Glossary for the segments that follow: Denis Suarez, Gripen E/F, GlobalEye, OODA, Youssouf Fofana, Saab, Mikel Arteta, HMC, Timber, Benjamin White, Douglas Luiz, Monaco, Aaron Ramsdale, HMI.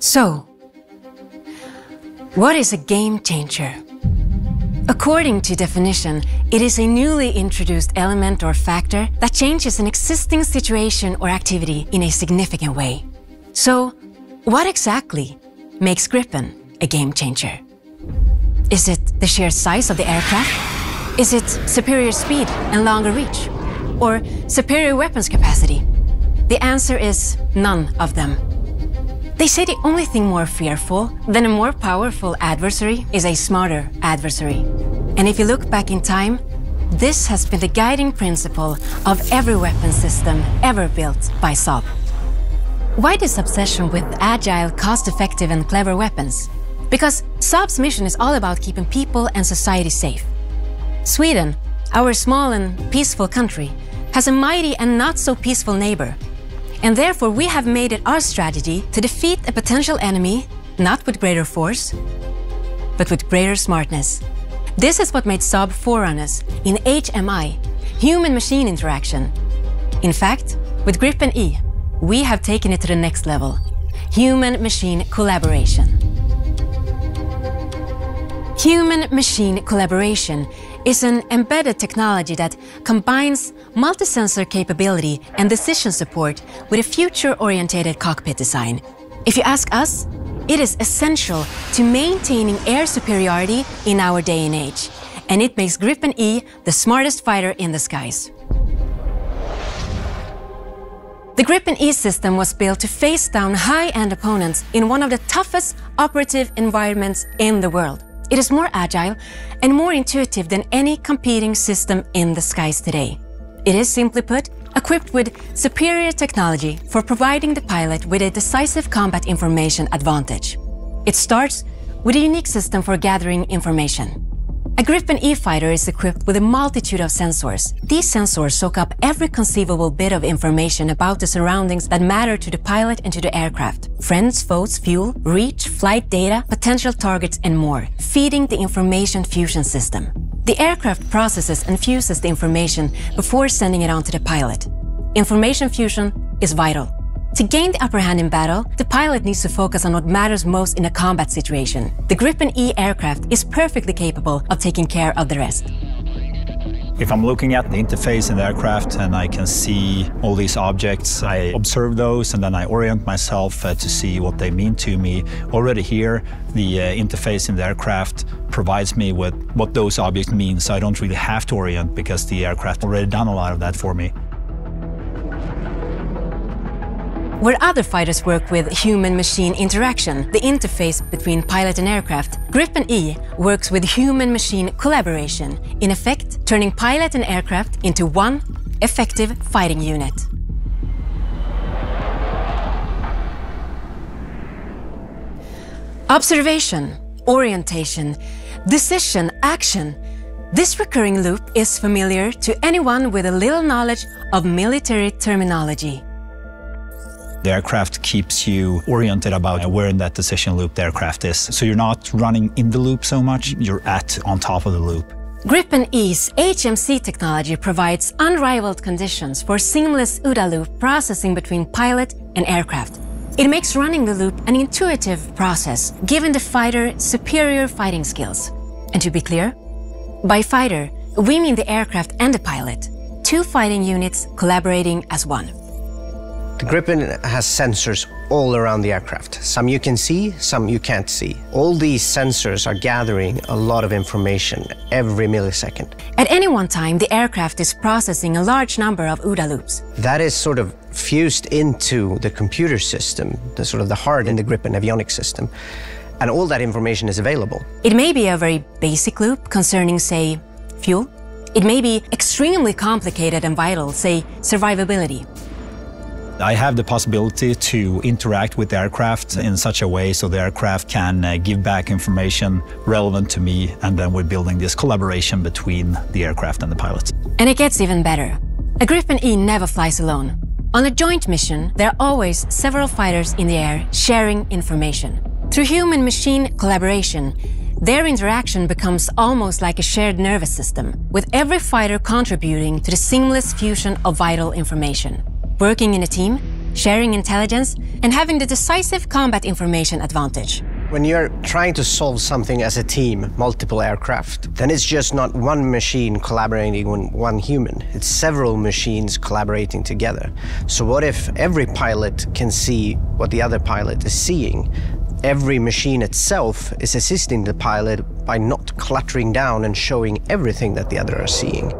So, what is a game changer? According to definition, it is a newly introduced element or factor that changes an existing situation or activity in a significant way. So, what exactly makes Gripen a game changer? Is it the sheer size of the aircraft? Is it superior speed and longer reach? Or superior weapons capacity? The answer is none of them. They say the only thing more fearful than a more powerful adversary is a smarter adversary. And if you look back in time, this has been the guiding principle of every weapon system ever built by Saab. Why this obsession with agile, cost-effective and clever weapons? Because Saab's mission is all about keeping people and society safe. Sweden, our small and peaceful country, has a mighty and not-so-peaceful neighbor. And therefore, we have made it our strategy to defeat a potential enemy, not with greater force, but with greater smartness. This is what made Saab forerunners in HMI, human-machine interaction. In fact, with Gripen E, we have taken it to the next level, human-machine collaboration. Human-machine collaboration is an embedded technology that combines multi-sensor capability and decision support with a future-oriented cockpit design. If you ask us, it is essential to maintaining air superiority in our day and age, and it makes Gripen E the smartest fighter in the skies. The Gripen E system was built to face down high-end opponents in one of the toughest operative environments in the world. It is more agile and more intuitive than any competing system in the skies today. It is, simply put, equipped with superior technology for providing the pilot with a decisive combat information advantage. It starts with a unique system for gathering information. A Gripen E fighter is equipped with a multitude of sensors. These sensors soak up every conceivable bit of information about the surroundings that matter to the pilot and to the aircraft. Friends, foes, fuel, reach, flight data, potential targets and more, feeding the information fusion system. The aircraft processes and fuses the information before sending it on to the pilot. Information fusion is vital. To gain the upper hand in battle, the pilot needs to focus on what matters most in a combat situation. The Gripen E aircraft is perfectly capable of taking care of the rest. If I'm looking at the interface in the aircraft and I can see all these objects, I observe those and then I orient myself to see what they mean to me. Already here, the interface in the aircraft provides me with what those objects mean, so I don't really have to orient because the aircraft already done a lot of that for me. Where other fighters work with human-machine interaction, the interface between pilot and aircraft, Gripen E works with human-machine collaboration, in effect turning pilot and aircraft into one effective fighting unit. Observation, orientation, decision, action. This recurring loop is familiar to anyone with a little knowledge of military terminology. The aircraft keeps you oriented about where in that decision loop the aircraft is. So you're not running in the loop so much, you're on top of the loop. Gripen E's HMC technology provides unrivaled conditions for seamless OODA loop processing between pilot and aircraft. It makes running the loop an intuitive process, giving the fighter superior fighting skills. And to be clear, by fighter, we mean the aircraft and the pilot, two fighting units collaborating as one. The Gripen has sensors all around the aircraft. Some you can see, some you can't see. All these sensors are gathering a lot of information every millisecond. At any one time, the aircraft is processing a large number of OODA loops. That is sort of fused into the computer system, the sort of the heart in the Gripen avionics system. And all that information is available. It may be a very basic loop concerning, say, fuel. It may be extremely complicated and vital, say, survivability. I have the possibility to interact with the aircraft in such a way so the aircraft can give back information relevant to me, and then we're building this collaboration between the aircraft and the pilot. And it gets even better. A Gripen E never flies alone. On a joint mission, there are always several fighters in the air sharing information. Through human-machine collaboration, their interaction becomes almost like a shared nervous system, with every fighter contributing to the seamless fusion of vital information. Working in a team, sharing intelligence, and having the decisive combat information advantage. When you're trying to solve something as a team, multiple aircraft, then it's just not one machine collaborating with one human. It's several machines collaborating together. So what if every pilot can see what the other pilot is seeing? Every machine itself is assisting the pilot by not cluttering down and showing everything that the other are seeing.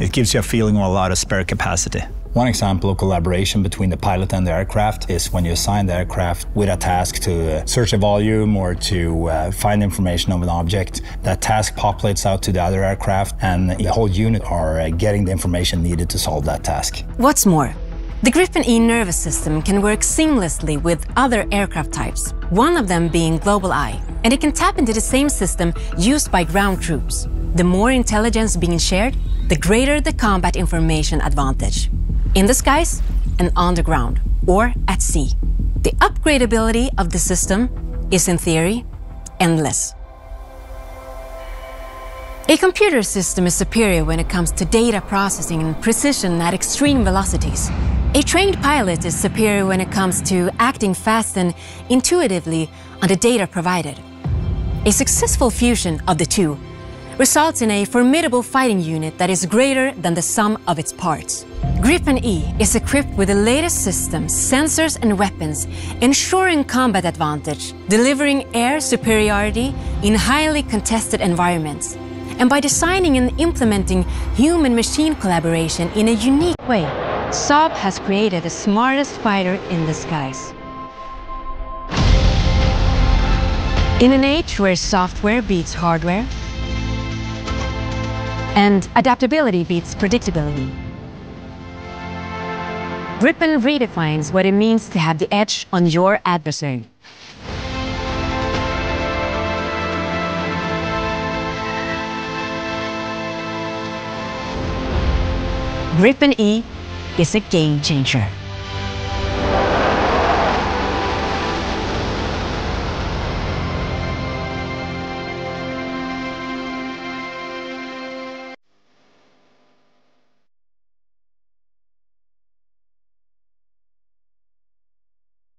It gives you a feeling of a lot of spare capacity. One example of collaboration between the pilot and the aircraft is when you assign the aircraft with a task to search a volume or to find information of an object. That task populates out to the other aircraft, and the whole unit are getting the information needed to solve that task. What's more, the Gripen E nervous system can work seamlessly with other aircraft types, one of them being GlobalEye, and it can tap into the same system used by ground troops. The more intelligence being shared, the greater the combat information advantage. In the skies and on the ground, or at sea. The upgradability of the system is, in theory, endless. A computer system is superior when it comes to data processing and precision at extreme velocities. A trained pilot is superior when it comes to acting fast and intuitively on the data provided. A successful fusion of the two results in a formidable fighting unit that is greater than the sum of its parts. Gripen E is equipped with the latest systems, sensors and weapons, ensuring combat advantage, delivering air superiority in highly contested environments, and by designing and implementing human-machine collaboration in a unique way, Saab has created the smartest fighter in the skies. In an age where software beats hardware, and adaptability beats predictability, Gripen redefines what it means to have the edge on your adversary. Gripen E is a game changer.